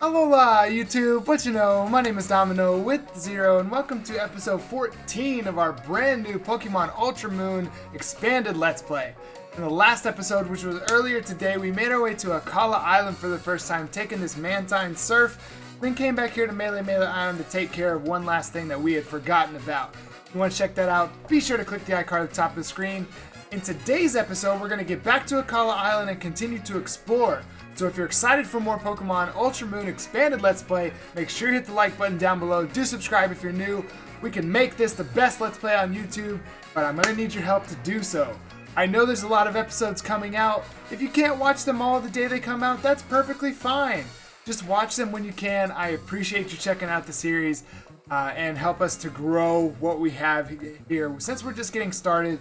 Alola, YouTube, but you know, my name is Domino with Zero, and welcome to episode 14 of our brand new Pokemon Ultra Moon Expanded Let's Play. In the last episode, which was earlier today, we made our way to Akala Island for the first time, taking this Mantine surf, then came back here to Melemele Island to take care of one last thing that we had forgotten about. If you want to check that out, be sure to click the icon at the top of the screen. In today's episode, we're going to get back to Akala Island and continue to explore. So if you're excited for more Pokemon Ultra Moon Expanded Let's Play, make sure you hit the like button down below. Do subscribe if you're new. We can make this the best Let's Play on YouTube, but I'm going to need your help to do so. I know there's a lot of episodes coming out. If you can't watch them all the day they come out, that's perfectly fine. Just watch them when you can. I appreciate you checking out the series and help us to grow what we have here. Since we're just getting started,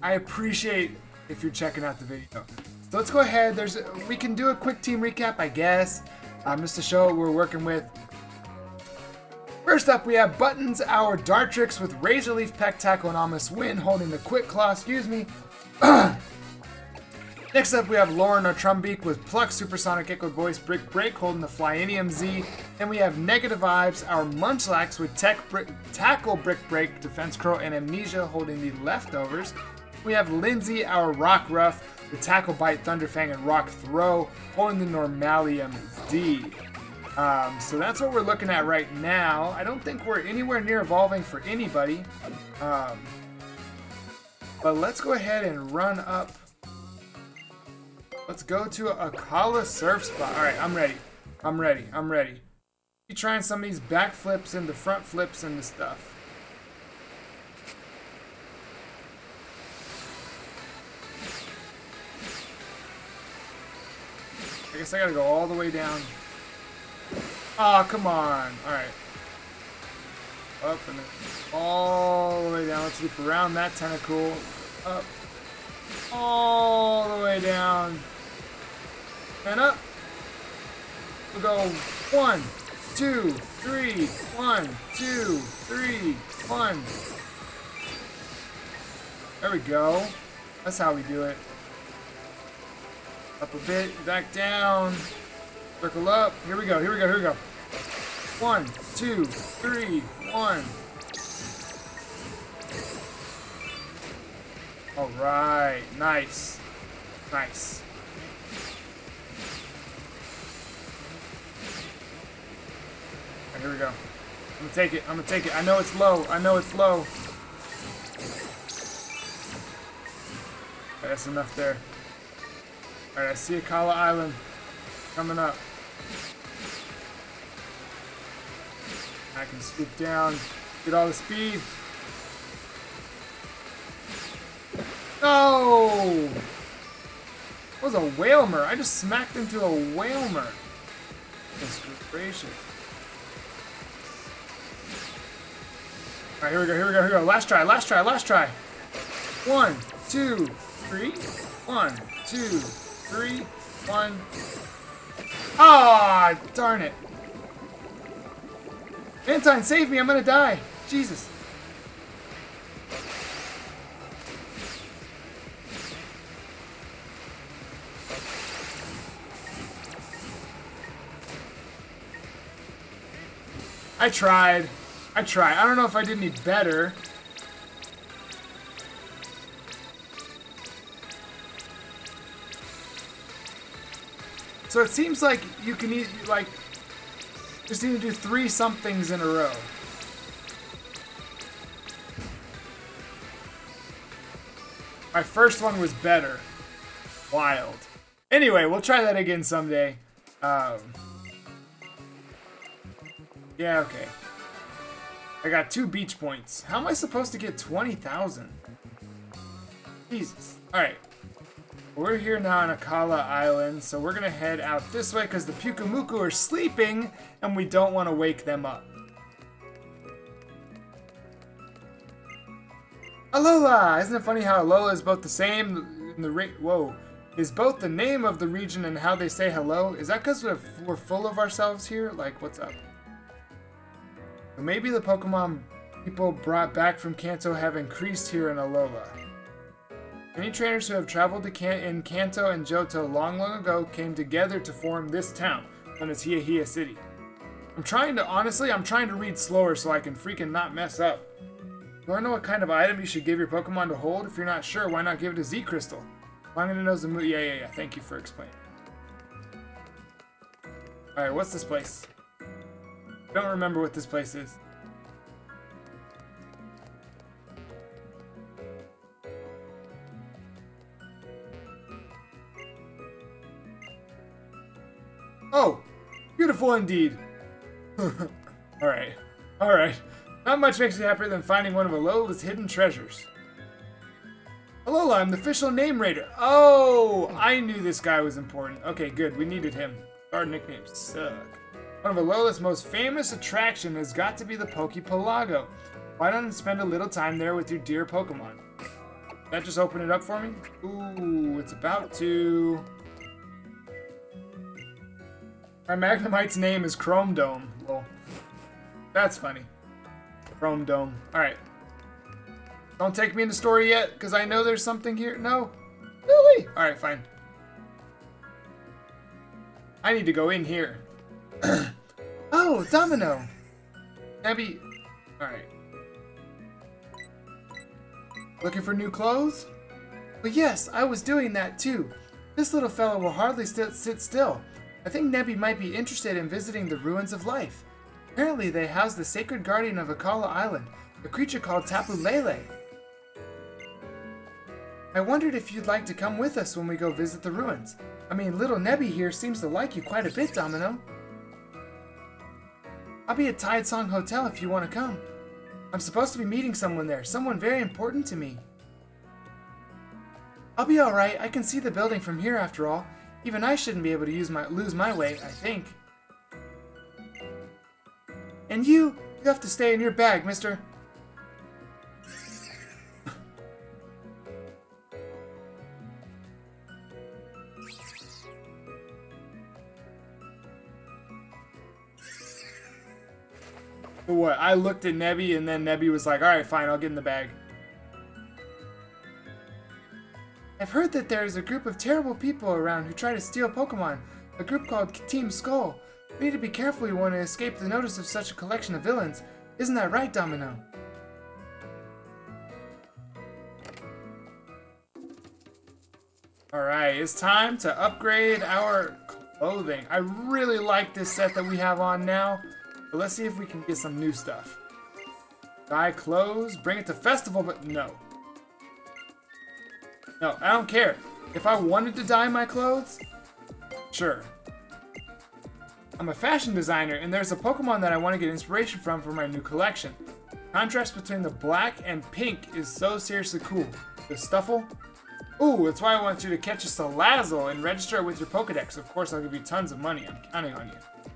I appreciate if you're checking out the video. So let's go ahead. We can do a quick team recap, I guess, just to show what we're working with. First up, we have Buttons, our Dartrix, with Razorleaf, Peck Tackle, and Ominous Wind, holding the Quick Claw. Excuse me. Next up, we have Lauren, our Trumbeak, with Pluck, Supersonic Echo Voice, Brick Break, holding the Flyanium Z. And we have Negative Vibes, our Munchlax, with Tackle, Brick Break, Defense Curl, and Amnesia, holding the Leftovers. We have Lindsay, our Rockruff, with Tackle, Bite, Thunderfang, and Rock Throw, holding the Normalium Z. So that's what we're looking at right now. I don't think we're anywhere near evolving for anybody. But let's go ahead and run up. Let's go to Akala Surf Spot. Alright, I'm ready. Be trying some of these back flips and the front flips and the stuff. I guess I gotta go all the way down. Aw, oh, come on. Alright. Up and all the way down. Let's loop around that tentacle. Up. All the way down. And up. We'll go 1, 2, 3. 1, 2, 3. 1. There we go. That's how we do it. Up a bit. Back down. Circle up. Here we go. 1, 2, 3, 1. Alright, nice. Alright, here we go. I'm gonna take it. I know it's low. Alright, that's enough there. Alright, I see Akala Island coming up. I can scoop down, get all the speed. No! That was a Whalmer. I just smacked into a Whalmer. That's gracious. Alright, here we go. Last try. 1, 2, 3. 1, 2, 3. 1. Ah, darn it. Mantine, save me. I'm gonna die. Jesus. I tried. I don't know if I did any better. So it seems like you can just need to do 3 somethings in a row. My first one was better. Wild. Anyway, we'll try that again someday. Yeah, okay. I got 2 beach points. How am I supposed to get 20,000? Jesus. Alright. We're here now on Akala Island, so we're gonna head out this way because the Pukumuku are sleeping and we don't want to wake them up. Alola! Isn't it funny how Alola is both the same in the is both the name of the region and how they say hello? Is that because we're full of ourselves here? Like, what's up? Maybe the Pokemon people brought back from Kanto have increased here in Alola. Many trainers who have traveled to Kanto and Johto long ago came together to form this town. and it's Heahea City. I'm trying to, honestly, I'm trying to read slower so I can freaking not mess up. You wanna know what kind of item you should give your Pokemon to hold? If you're not sure, why not give it a Z Crystal? Long nose and move. Yeah. Thank you for explaining. Alright, what's this place? I don't remember what this place is. Oh! Beautiful indeed! Alright. Not much makes me happier than finding one of Alola's hidden treasures. Alola, I'm the official name raider. Oh, I knew this guy was important. Okay, good. We needed him. Our nicknames suck. One of Alola's most famous attractions has got to be the Pokepalago. Why don't you spend a little time there with your dear Pokemon? Did that just open it up for me? Ooh, it's about to... My Magnemite's name is Chrome Dome. Well, that's funny. Chrome Dome. Alright. Don't take me into story yet, because I know there's something here. No? Really? Alright, fine. I need to go in here. Oh, Domino! Nebby. Alright. Looking for new clothes? But yes, I was doing that too. This little fella will hardly sit still. I think Nebby might be interested in visiting the ruins of life. Apparently, they house the sacred guardian of Akala Island, a creature called Tapu Lele. I wondered if you'd like to come with us when we go visit the ruins. I mean, little Nebby here seems to like you quite a bit, Domino. I'll be at Tide Song Hotel if you want to come. I'm supposed to be meeting someone there, someone very important to me. I'll be alright, I can see the building from here after all. Even I shouldn't be able to lose my way, I think. And you have to stay in your bag, mister. But what? I looked at Nebby, and then Nebby was like, alright, fine, I'll get in the bag. I've heard that there is a group of terrible people around who try to steal Pokemon, a group called Team Skull. We need to be careful if we want to escape the notice of such a collection of villains. Isn't that right, Domino? Alright, it's time to upgrade our clothing. I really like this set that we have on now. But let's see if we can get some new stuff. Buy clothes, bring it to festival, but no. No, I don't care. If I wanted to dye my clothes, sure. I'm a fashion designer, and there's a Pokemon that I want to get inspiration from for my new collection. Contrast between the black and pink is so seriously cool. The Stuffle? Ooh, that's why I want you to catch a Salazzle and register it with your Pokedex. Of course, I'll give you tons of money. I'm counting on you.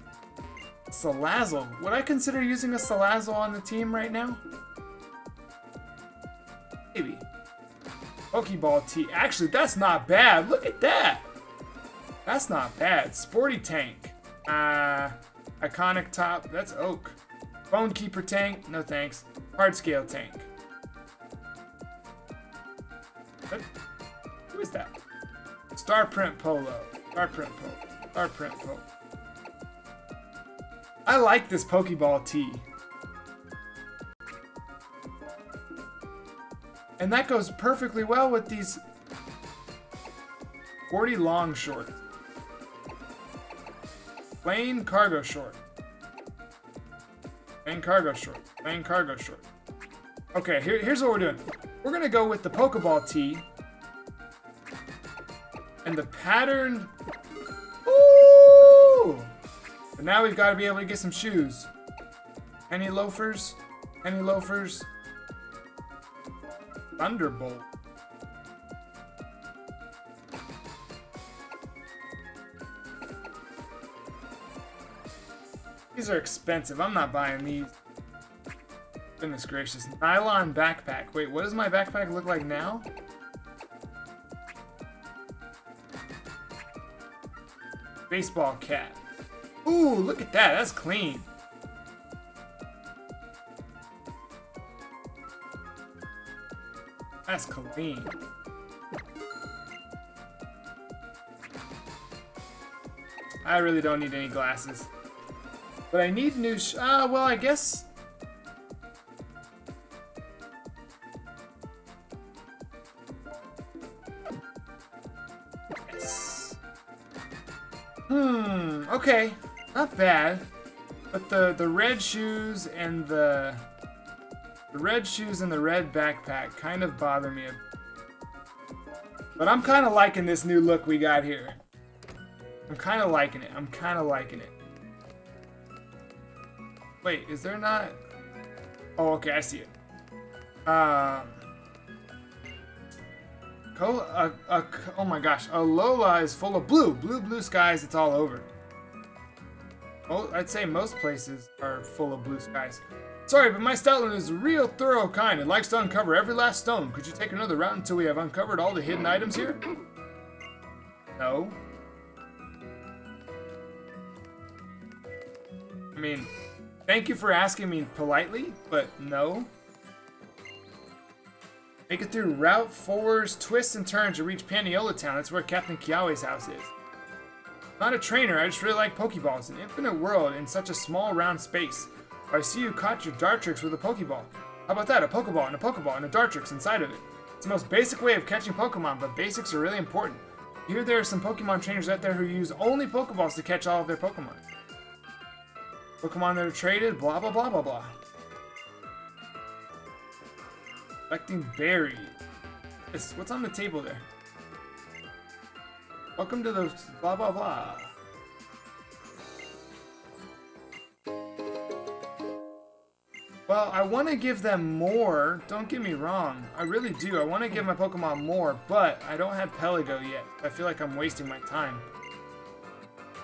Salazzle. Would I consider using a Salazzle on the team right now? Maybe. Pokeball T. Actually, that's not bad. Look at that. That's not bad. Sporty Tank. Iconic Top, that's Oak. Bone Keeper Tank, no thanks. Hard Scale Tank. What? Who is that? Star Print Polo. I like this Pokeball T. And that goes perfectly well with these 40 long shorts. Plain cargo short. Plain cargo short. Okay, here's what we're doing. We're gonna go with the Pokeball tee. And the pattern. Ooh! But now we've gotta be able to get some shoes. Any loafers? Any loafers? Thunderbolt. These are expensive. I'm not buying these. Goodness gracious. Nylon backpack. Wait, what does my backpack look like now? Baseball cap. Ooh, look at that. That's clean. That's clean. I really don't need any glasses. But I need new well, I guess... Yes. Hmm, okay. Not bad. But the red shoes and the red shoes and the red backpack kind of bother me. But I'm kind of liking this new look we got here. I'm kind of liking it. I'm kind of liking it. Wait, is there not... Oh, okay, I see it. Oh my gosh, Alola is full of blue. Blue, blue skies, it's all over. Oh, I'd say most places are full of blue skies. Sorry, but my Stoutland is a real thorough kind and likes to uncover every last stone. Could you take another route until we have uncovered all the hidden items here? No. I mean, thank you for asking me politely, but no. Make it through Route 4's twists and turns to reach Paniola Town. That's where Captain Kiawe's house is. I'm not a trainer, I just really like Pokeballs. An infinite world in such a small round space. I see you caught your Dartrix with a Pokeball. How about that? A Pokeball and a Pokeball and a Dartrix inside of it. It's the most basic way of catching Pokemon, but basics are really important. Here there are some Pokemon trainers out there who use only Pokeballs to catch all of their Pokemon. Pokemon that are traded, blah, blah, blah, blah, blah. Collecting berries. What's on the table there? Welcome to the blah, blah, blah. Well, I want to give them more. Don't get me wrong. I really do. I want to give my Pokemon more, but I don't have Pelago yet. I feel like I'm wasting my time.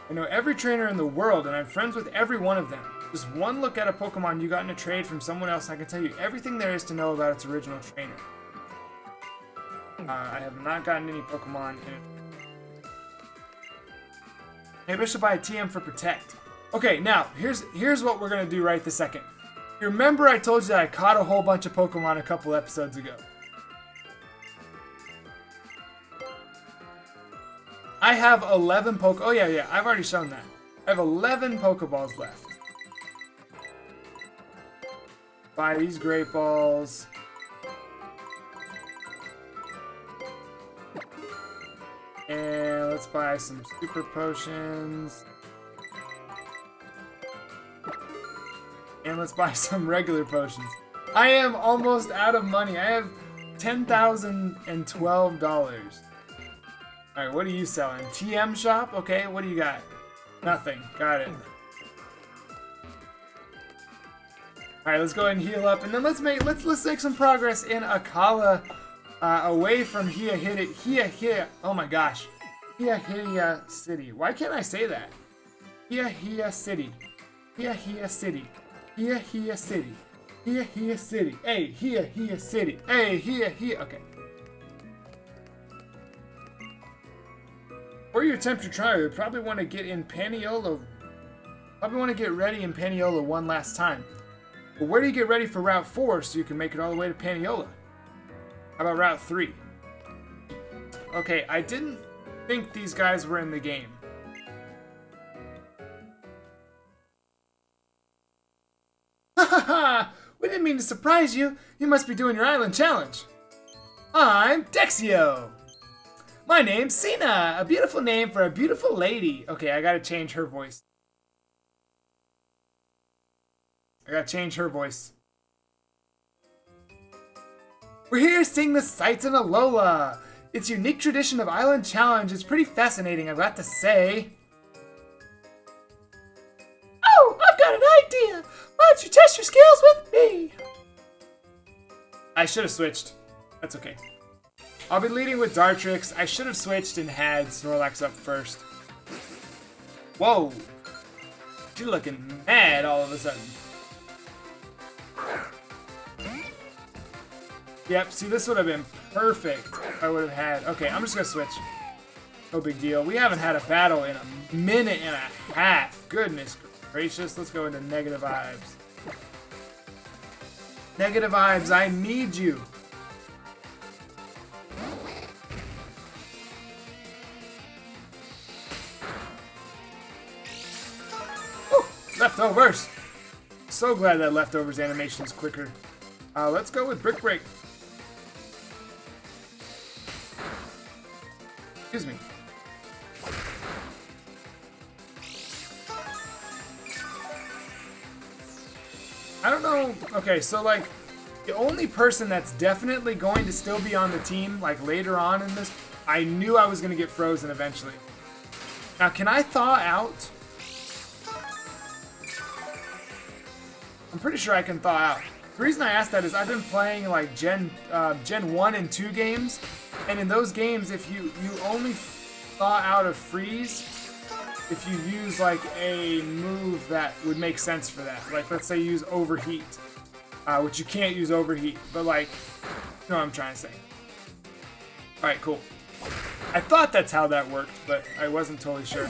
I know every trainer in the world, and I'm friends with every one of them. Just one look at a Pokemon you got in a trade from someone else, and I can tell you everything there is to know about its original trainer. I have not gotten any Pokemon in it. Maybe I should buy a TM for Protect. Okay, now, here's what we're going to do right this second. You remember I told you that I caught a whole bunch of Pokemon a couple episodes ago? I have 11 Poke... Oh, yeah, yeah. I've already shown that. I have 11 Pokeballs left. Buy these Great Balls. And let's buy some Super Potions. And let's buy some regular potions. I am almost out of money. I have $10,012. Alright, what are you selling? TM shop? Okay, what do you got? Nothing. Got it. Alright, let's go ahead and heal up, and then let's make some progress in Akala, away from Heahea. Oh my gosh, Heahea City. Why can't I say that? Heahea City, Heahea City, Heahea City, Heahea City. Hey, Heahea City. Hey, Heahea. Okay. For your attempt to try, we probably want to get in Paniola. Probably want to get ready in Paniola one last time. But where do you get ready for Route 4 so you can make it all the way to Paniola? How about Route 3? Okay, I didn't think these guys were in the game. Ha ha ha! We didn't mean to surprise you. You must be doing your island challenge. I'm Dexio. My name's Cena, a beautiful name for a beautiful lady. Okay, I gotta change her voice. I gotta change her voice. We're here seeing the sights in Alola. Its unique tradition of Island Challenge is pretty fascinating, I've got to say. Oh, I've got an idea. Why don't you test your skills with me? I should have switched. That's okay. I'll be leading with Dartrix. I should have switched and had Snorlax up first. Whoa! You're looking mad all of a sudden. Yep, see, this would have been perfect if I would have had... Okay, I'm just gonna switch. No big deal. We haven't had a battle in a minute and a half. Goodness gracious. Let's go into Negative Vibes. Negative Vibes, I need you. Leftovers! So glad that Leftovers animation is quicker. Let's go with Brick Break. Excuse me. I don't know. Okay, so like the only person that's definitely going to still be on the team like later on in this, I knew I was going to get frozen eventually. Now, can I thaw out? I'm pretty sure I can thaw out. The reason I asked that is I've been playing like Gen 1 and 2 games, and in those games, if you only thaw out of freeze if you use like a move that would make sense for that. Like let's say you use overheat, which you can't use overheat, but like, you know what I'm trying to say. All right, cool. I thought that's how that worked, but I wasn't totally sure.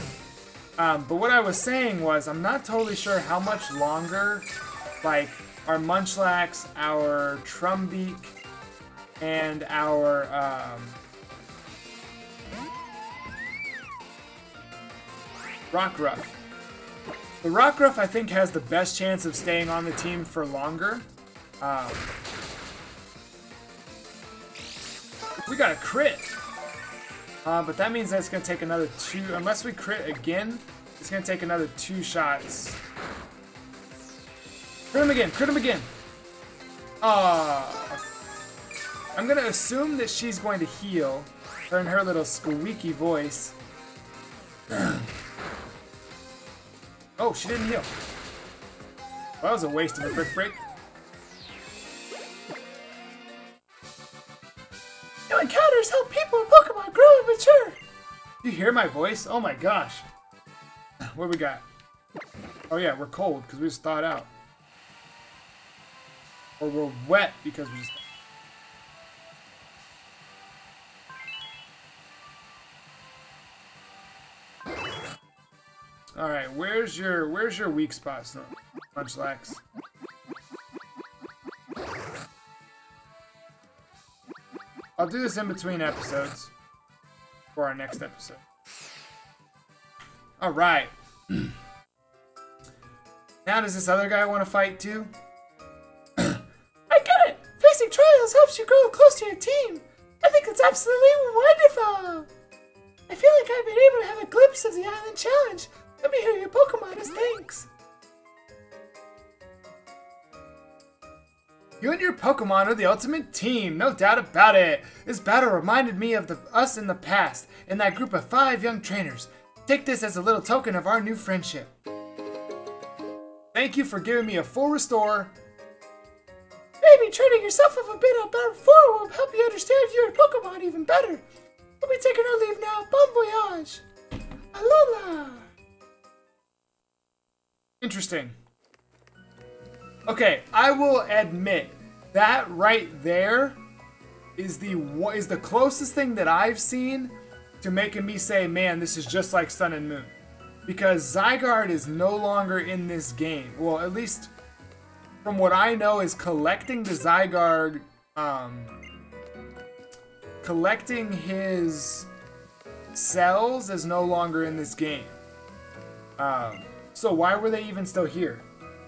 But what I was saying was I'm not totally sure how much longer, like, our Munchlax, our Trumbeak, and our, Rockruff. The Rockruff, I think, has the best chance of staying on the team for longer. We got a crit! But that means that it's going to take another two, unless we crit again, it's going to take another 2 shots. Crit him again! Crit him again! I'm going to assume that she's going to heal, her in her little squeaky voice. Oh, she didn't heal. Well, that was a waste of a Brick Break. New encounters help people and Pokemon grow and mature! You hear my voice? Oh my gosh. What we got? Oh yeah, we're cold because we just thawed out. Or we're wet because we just... Alright, where's your weak spot, Munchlax? I'll do this in between episodes for our next episode. Alright. Now does this other guy want to fight too? I get it! Facing trials helps you grow close to your team! I think it's absolutely wonderful! I feel like I've been able to have a glimpse of the island challenge. Let me hear your Pokemon as thanks. You and your Pokemon are the ultimate team, no doubt about it. This battle reminded me of us in the past, and that group of 5 young trainers. Take this as a little token of our new friendship. Thank you for giving me a full restore. Maybe training yourself up a bit on battle 4 will help you understand your Pokemon even better. We'll be taking our leave now. Bon voyage! Alola! Interesting. Okay, I will admit, that right there is the closest thing that I've seen to making me say, man, this is just like Sun and Moon. Because Zygarde is no longer in this game. Well, at least from what I know is collecting the Zygarde... collecting his cells is no longer in this game. So why were they even still here?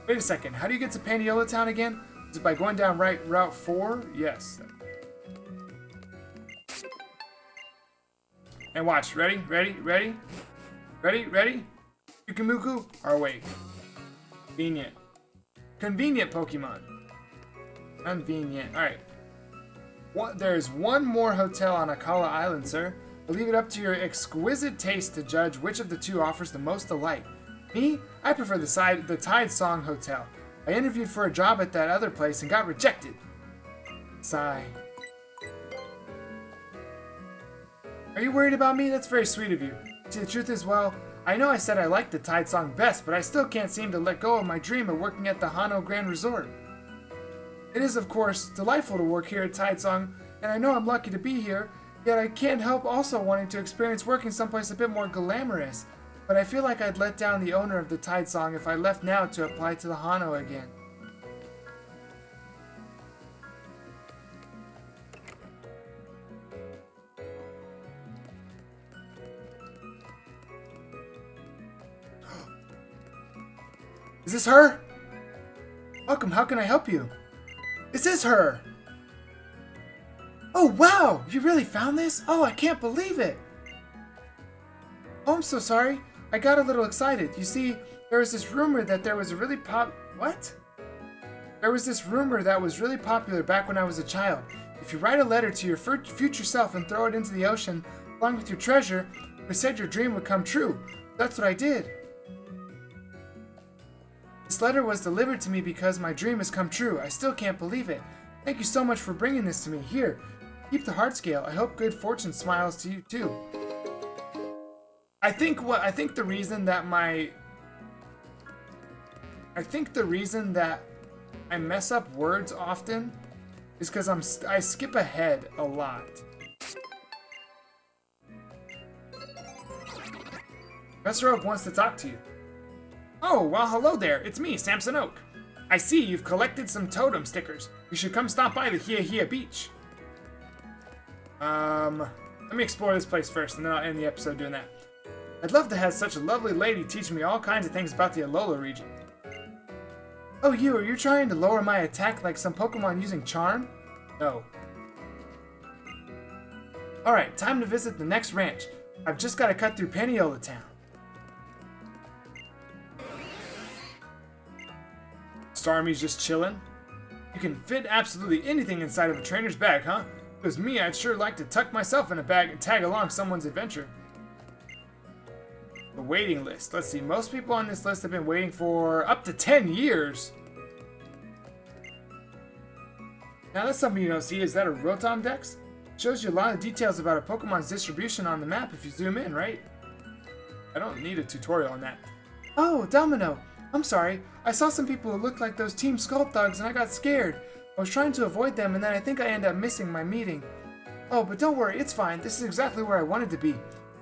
Wait a second, how do you get to Paniola Town again? Is it by going down Route 4? Yes. And watch, ready, ready, ready, ready, ready? Yukumuku, or wait. Convenient. Convenient Pokemon. Convenient, alright. There's one more hotel on Akala Island, sir. I'll leave it up to your exquisite taste to judge which of the two offers the most delight. Me? I prefer the Tide Song Hotel. I interviewed for a job at that other place and got rejected. Sigh. Are you worried about me? That's very sweet of you. See, the truth is, well, I know I said I liked the Tide Song best, but I still can't seem to let go of my dream of working at the Hano Grand Resort. It is, of course, delightful to work here at Tide Song, and I know I'm lucky to be here, yet I can't help also wanting to experience working someplace a bit more glamorous, but I feel like I'd let down the owner of the Tide Song if I left now to apply to the Hano again. Is this her? Welcome, how can I help you? This is her! Oh wow! You really found this? Oh, I can't believe it! Oh, I'm so sorry. I got a little excited. You see, there was this rumor that there was a really There was this rumor that was really popular back when I was a child. If you write a letter to your future self and throw it into the ocean, along with your treasure, it was said your dream would come true. That's what I did. This letter was delivered to me because my dream has come true. I still can't believe it. Thank you so much for bringing this to me. Here, keep the heart scale. I hope good fortune smiles to you too. I think the reason that I mess up words often is because I skip ahead a lot. Professor Oak wants to talk to you. Oh, well, hello there. It's me, Samson Oak. I see you've collected some totem stickers. You should come stop by the Heahea Beach. Let me explore this place first, and then I'll end the episode doing that. I'd love to have such a lovely lady teach me all kinds of things about the Alola region. Oh, you, are you trying to lower my attack like some Pokemon using charm? No. Alright, time to visit the next ranch. I've just got to cut through Paniola Town. Starmie's just chillin'. You can fit absolutely anything inside of a trainer's bag, huh? If it was me, I'd sure like to tuck myself in a bag and tag along someone's adventure. The waiting list. Let's see, most people on this list have been waiting for up to 10 years. Now that's something you don't see. Is that a Rotom Dex? It shows you a lot of details about a Pokemon's distribution on the map if you zoom in, right? I don't need a tutorial on that. Oh, Domino. I'm sorry, I saw some people who looked like those Team Skull thugs and I got scared. I was trying to avoid them and then I think I ended up missing my meeting. Oh, but don't worry, it's fine. This is exactly where I wanted to be.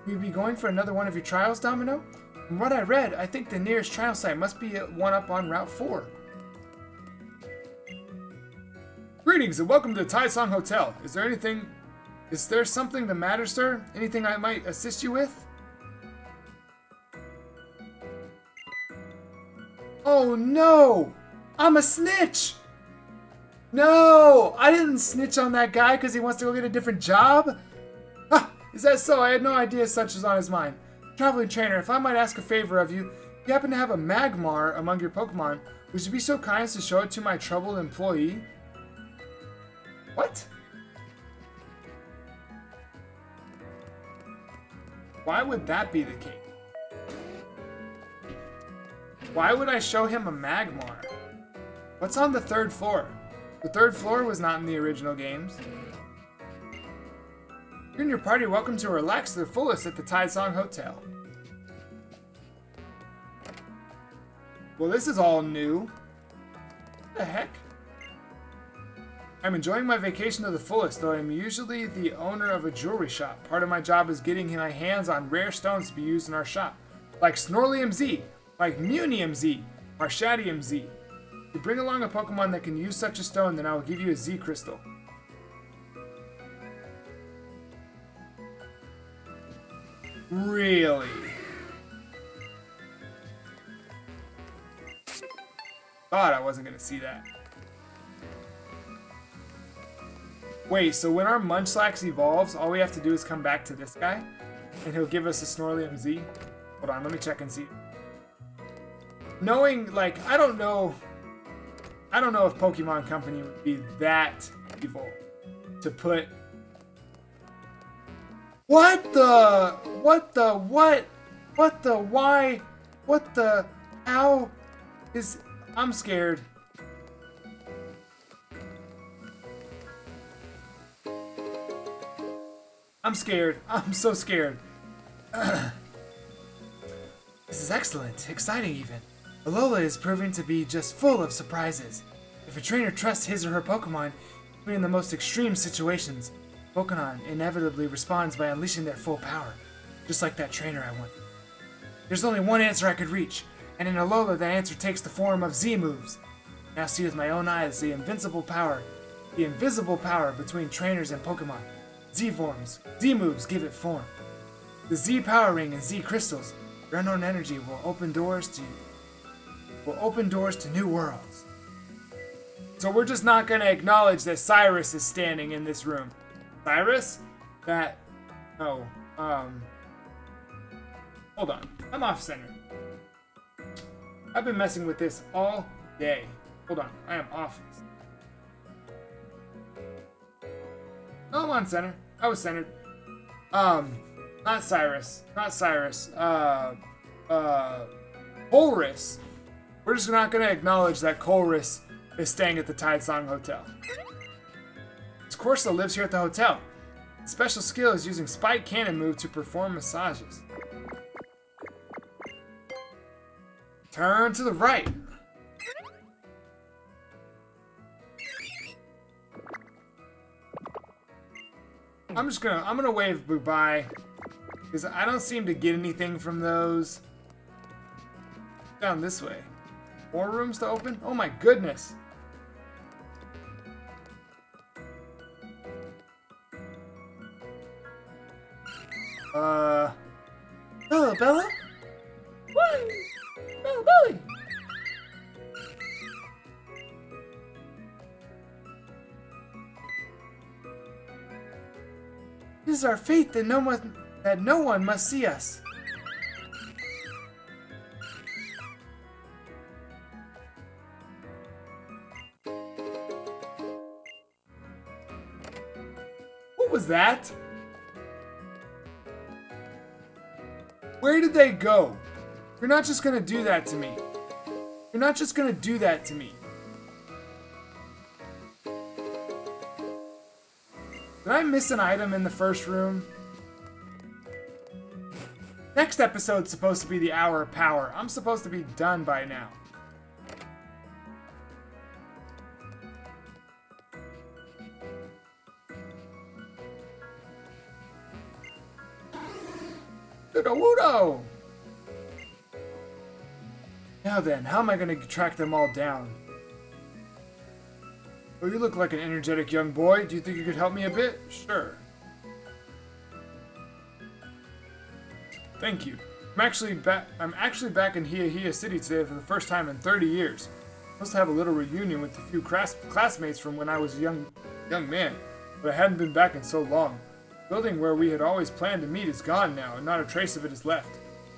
Will you be going for another one of your trials, Domino? From what I read, I think the nearest trial site must be one up on Route 4. Greetings and welcome to the Tide Song Hotel. Is there something the matter, sir? Anything I might assist you with? Oh no! I'm a snitch! No! I didn't snitch on that guy because he wants to go get a different job? Ah, is that so? I had no idea such was on his mind. Traveling trainer, if I might ask a favor of you, if you happen to have a Magmar among your Pokemon, would you be so kind as to show it to my troubled employee? What? Why would that be the case? Why would I show him a Magmar? What's on the third floor? The third floor was not in the original games. You and your party welcome to relax to the fullest at the Tide Song Hotel. Well, this is all new. What the heck? I'm enjoying my vacation to the fullest, though I'm usually the owner of a jewelry shop. Part of my job is getting my hands on rare stones to be used in our shop. Like Snorlium Z. Like Munium Z, Marshadium Z. If you bring along a Pokemon that can use such a stone, then I will give you a Z Crystal. Really? Thought I wasn't gonna see that. Wait, so when our Munchlax evolves, all we have to do is come back to this guy, and he'll give us a Snorlium Z? Hold on, let me check and see. Knowing, like, I don't know if Pokemon Company would be that evil to put... I'm scared. I'm scared. I'm so scared. This is excellent. Exciting, even. Alola is proving to be just full of surprises. If a trainer trusts his or her Pokemon, even in the most extreme situations, Pokemon inevitably responds by unleashing their full power, just like that trainer I wanted. There's only one answer I could reach, and in Alola that answer takes the form of Z moves. Now see with my own eyes the invisible power between trainers and Pokemon. Z forms, Z moves give it form. The Z Power Ring and Z Crystals, your unknown energy will open doors to you. will open doors to new worlds. So we're just not going to acknowledge that Cyrus is standing in this room. Cyrus? That... Oh, Hold on. I'm off center. I've been messing with this all day. Hold on. I am off. No, I'm on center. I was centered. Not Cyrus. Not Cyrus. Colress. We're just not going to acknowledge that Colress is staying at the Tide Song Hotel. This Corsa lives here at the hotel. His special skill is using spike cannon move to perform massages. Turn to the right. I'm gonna wave goodbye, because I don't seem to get anything from those. Down this way. More rooms to open? Oh my goodness. Hello, Bella? Woo! Oh, Billy! It is our fate that no one must see us. What was that? Where did they go? You're not just gonna do that to me. You're not just gonna do that to me. Did I miss an item in the first room? Next episode's supposed to be the hour of power. I'm supposed to be done by now. Doodawoodo! Now then, how am I going to track them all down? Oh, you look like an energetic young boy. Do you think you could help me a bit? Sure. Thank you. I'm actually back in Heahea City today for the first time in 30 years. I must have a little reunion with a few classmates from when I was a young man, but I hadn't been back in so long. The building where we had always planned to meet is gone now, and not a trace of it is left.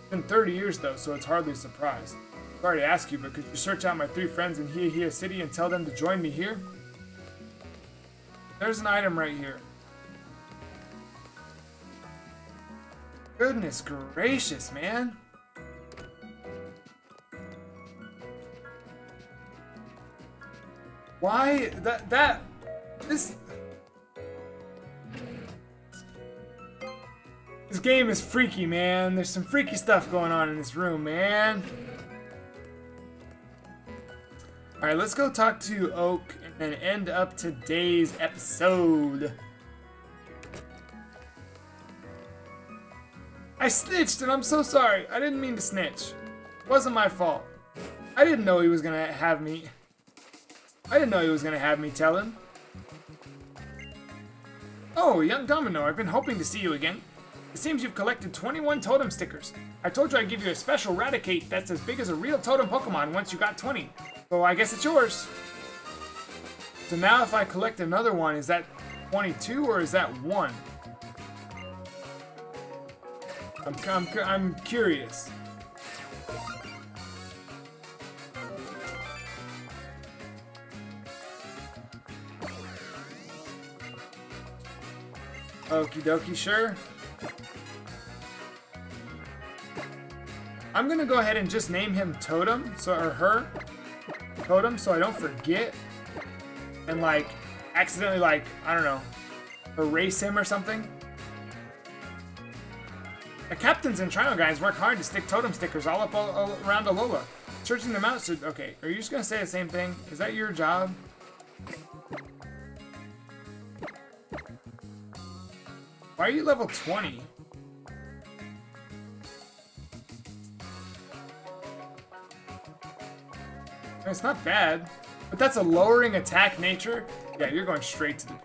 It's been 30 years though, so it's hardly a surprise. Sorry to ask you, but could you search out my three friends in Heahea City and tell them to join me here? There's an item right here. Goodness gracious, man! Why this? This game is freaky, man. There's some freaky stuff going on in this room, man. Alright, let's go talk to Oak and then end up today's episode. I snitched and I'm so sorry. I didn't mean to snitch. It wasn't my fault. I didn't know he was gonna have me. I didn't know he was gonna have me tell him. Oh, young Domino, I've been hoping to see you again. It seems you've collected 21 totem stickers. I told you I'd give you a special Raticate that's as big as a real totem Pokemon once you got 20. So I guess it's yours. So now if I collect another one, is that 22 or is that 1? I'm curious. Okie dokie, sure. I'm gonna go ahead and just name him Totem, or her, Totem, so I don't forget, and like, accidentally like, I don't know, erase him or something. The captains and trial guys work hard to stick totem stickers all up all around Alola. Searching them out should, okay, are you just gonna say the same thing? Is that your job? Why are you level 20? It's not bad, but that's a lowering attack nature. Yeah, you're going straight to the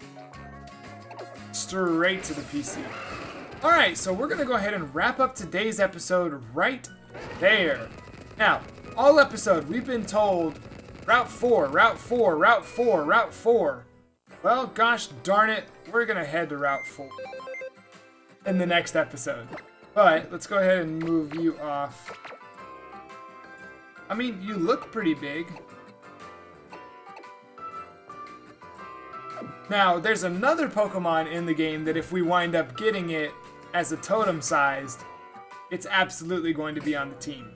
PC. All right, so we're gonna go ahead and wrap up today's episode right there. Now, All episode, we've been told Route 4, Route 4, Route 4, Route 4. Well, gosh darn it, we're gonna head to Route 4 in the next episode. But let's go ahead and move you off. I mean, you look pretty big. Now, there's another Pokemon in the game that if we wind up getting it as a totem-sized, it's absolutely going to be on the team.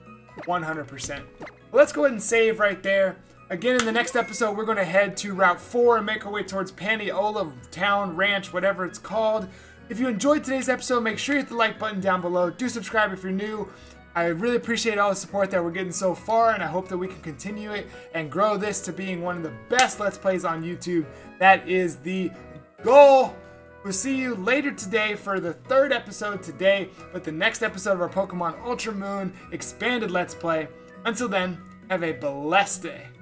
100%. Well, let's go ahead and save right there. Again, in the next episode, we're going to head to Route 4 and make our way towards Paniola Town, Ranch, whatever it's called. If you enjoyed today's episode, make sure you hit the like button down below. Do subscribe if you're new. I really appreciate all the support that we're getting so far, and I hope that we can continue it and grow this to being one of the best Let's Plays on YouTube. That is the goal. We'll see you later today for the third episode today, but the next episode of our Pokemon Ultra Moon Expanded Let's Play. Until then, have a blessed day.